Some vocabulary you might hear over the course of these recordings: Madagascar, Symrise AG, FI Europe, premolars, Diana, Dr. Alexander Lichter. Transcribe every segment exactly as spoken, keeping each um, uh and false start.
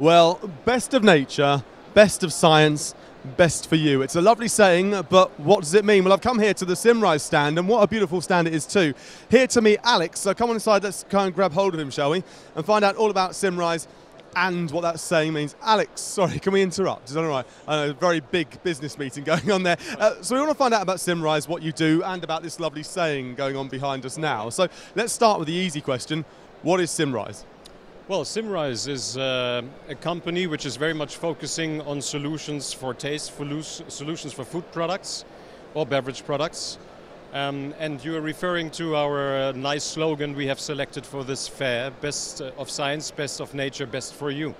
Well, best of nature, best of science, best for you. It's a lovely saying, but what does it mean? Well, I've come here to the Symrise stand, and what a beautiful stand it is too. Here to meet Alex, so come on inside, let's go and grab hold of him, shall we? And find out all about Symrise and what that saying means. Alex, sorry, can we interrupt? Is that all right? I know, a very big business meeting going on there. Uh, so we want to find out about Symrise, what you do, and about this lovely saying going on behind us now. So let's start with the easy question. What is Symrise? Well, Symrise is uh, a company which is very much focusing on solutions for taste, for loose, solutions for food products or beverage products. Um, and you are referring to our uh, nice slogan we have selected for this fair, best of science, best of nature, best for you.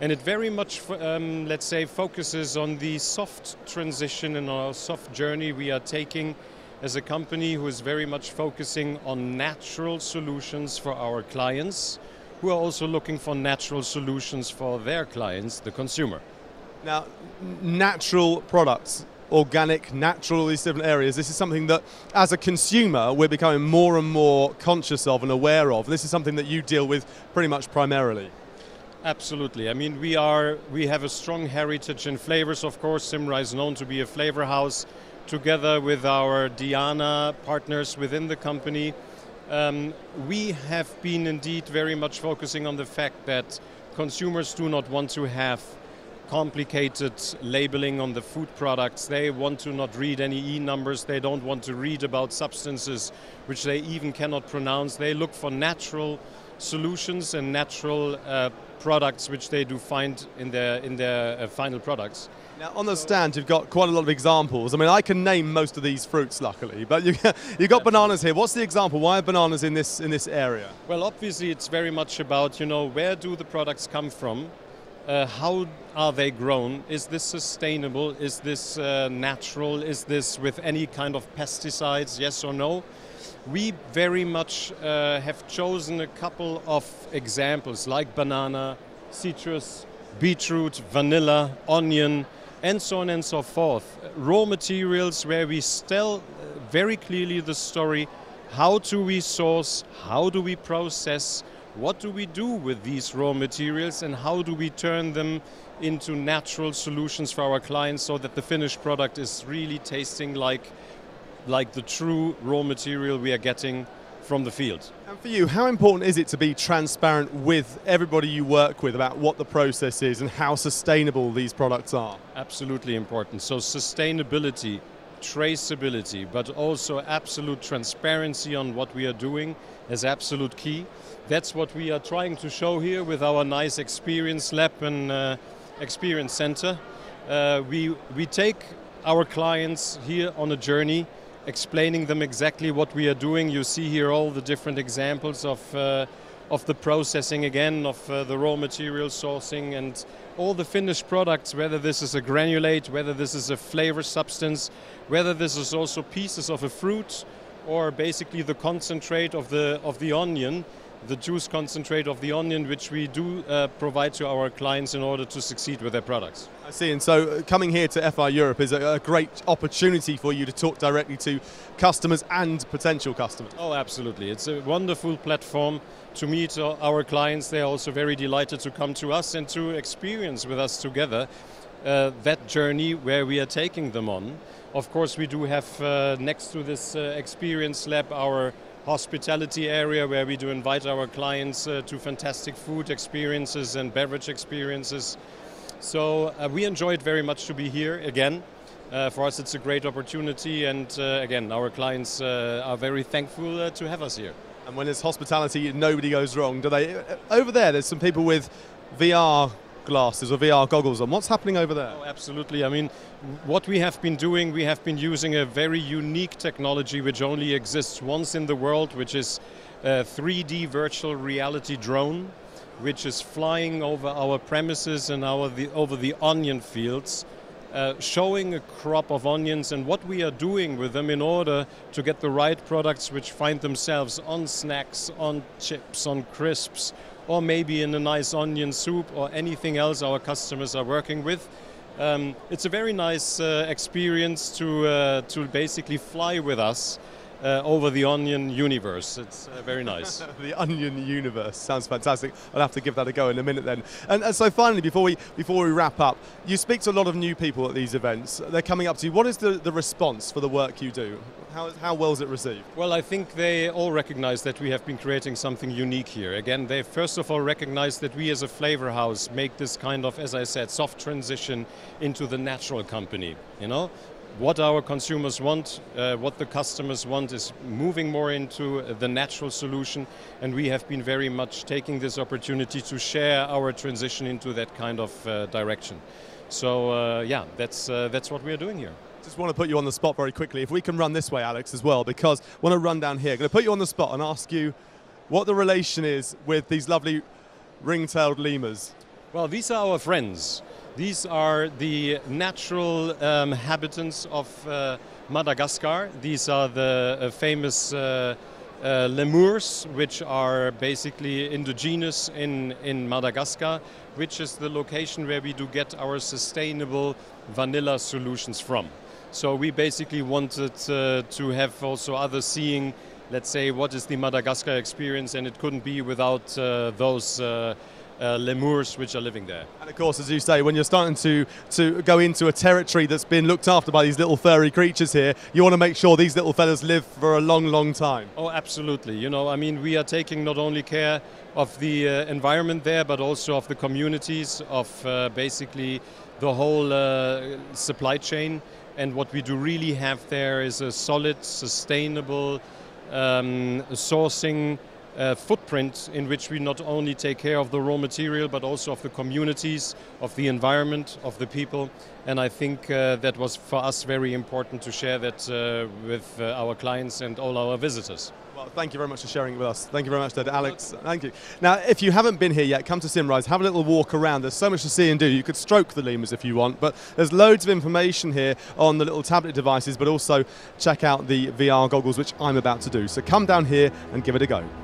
And it very much, um, let's say, focuses on the soft transition and our soft journey we are taking as a company who is very much focusing on natural solutions for our clients, who are also looking for natural solutions for their clients, the consumer. Now, natural products, organic, natural, all these different areas, this is something that as a consumer we're becoming more and more conscious of and aware of. This is something that you deal with pretty much primarily. Absolutely. I mean, we are we have a strong heritage in flavors, of course. Symrise is known to be a flavor house, together with our Diana partners within the company. Um, we have been indeed very much focusing on the fact that consumers do not want to have complicated labeling on the food products. They want to not read any E numbers. They don't want to read about substances which they even cannot pronounce. They look for natural solutions and natural uh, products which they do find in their, in their uh, final products. Now, on the stand, you've got quite a lot of examples. I mean, I can name most of these fruits, luckily, but you, you've got bananas here. What's the example? Why are bananas in this, in this area? Well, obviously, it's very much about, you know, where do the products come from? Uh, how are they grown? Is this sustainable? Is this uh, natural? Is this with any kind of pesticides, yes or no? We very much uh, have chosen a couple of examples, like banana, citrus, beetroot, vanilla, onion, and so on and so forth. Raw materials where we tell very clearly the story, how do we source, how do we process, what do we do with these raw materials, and how do we turn them into natural solutions for our clients so that the finished product is really tasting like, like the true raw material we are getting from the field. And for you, how important is it to be transparent with everybody you work with about what the process is and how sustainable these products are? Absolutely important. So sustainability, traceability, but also absolute transparency on what we are doing is absolute key. That's what we are trying to show here with our nice experience lab and uh, experience center. Uh, we, we take our clients here on a journey, explaining them exactly what we are doing. You see here all the different examples of, uh, of the processing again, of uh, the raw material sourcing and all the finished products, whether this is a granulate, whether this is a flavor substance, whether this is also pieces of a fruit or basically the concentrate of the, of the onion, the juice concentrate of the onion, which we do uh, provide to our clients in order to succeed with their products. I see, and so coming here to F I Europe is a, a great opportunity for you to talk directly to customers and potential customers. Oh, absolutely. It's a wonderful platform to meet our clients. They're also very delighted to come to us and to experience with us together uh, that journey where we are taking them on. Of course, we do have uh, next to this uh, experience lab our hospitality area where we do invite our clients uh, to fantastic food experiences and beverage experiences. So uh, we enjoy it very much to be here again. Uh, for us it's a great opportunity, and uh, again our clients uh, are very thankful uh, to have us here. And when there's hospitality, nobody goes wrong, do they? Over there there's some people with V R glasses or V R goggles on. What's happening over there? Oh, absolutely. I mean, what we have been doing, we have been using a very unique technology which only exists once in the world, which is a three D virtual reality drone, which is flying over our premises and our, the, over the onion fields, uh, showing a crop of onions and what we are doing with them in order to get the right products which find themselves on snacks, on chips, on crisps, or maybe in a nice onion soup or anything else our customers are working with. Um, it's a very nice uh, experience to, uh, to basically fly with us uh, over the onion universe. It's uh, very nice. The onion universe sounds fantastic. I'll have to give that a go in a minute then. And, and so finally, before we before we wrap up, you speak to a lot of new people at these events. They're coming up to you. What is the, the response for the work you do? How, how well is it received? Well, I think they all recognize that we have been creating something unique here. Again, they first of all recognize that we as a flavor house make this kind of, as I said, soft transition into the natural company, you know? What our consumers want, uh, what the customers want is moving more into the natural solution, and we have been very much taking this opportunity to share our transition into that kind of uh, direction. So uh, yeah, that's, uh, that's what we are doing here. Just want to put you on the spot very quickly. If we can run this way, Alex, as well, because I want to run down here. I'm going to put you on the spot and ask you what the relation is with these lovely ring-tailed lemurs. Well, these are our friends. These are the natural um, habitants of uh, Madagascar. These are the uh, famous uh, uh, lemurs, which are basically indigenous in, in Madagascar, which is the location where we do get our sustainable vanilla solutions from. So we basically wanted uh, to have also others seeing, let's say, what is the Madagascar experience, and it couldn't be without uh, those uh, Uh, lemurs which are living there. And of course, as you say, when you're starting to to go into a territory that's been looked after by these little furry creatures here, you want to make sure these little fellas live for a long, long time. Oh, absolutely. You know, I mean, we are taking not only care of the uh, environment there, but also of the communities, of uh, basically the whole uh, supply chain. And what we do really have there is a solid, sustainable um, sourcing Uh, footprint in which we not only take care of the raw material, but also of the communities, of the environment, of the people. And I think uh, that was for us very important to share that uh, with uh, our clients and all our visitors. Well, thank you very much for sharing it with us. Thank you very much, Doctor Alex. Thank you. Now, if you haven't been here yet, come to Symrise, have a little walk around. There's so much to see and do. You could stroke the lemurs if you want, but there's loads of information here on the little tablet devices, but also check out the V R goggles, which I'm about to do. So come down here and give it a go.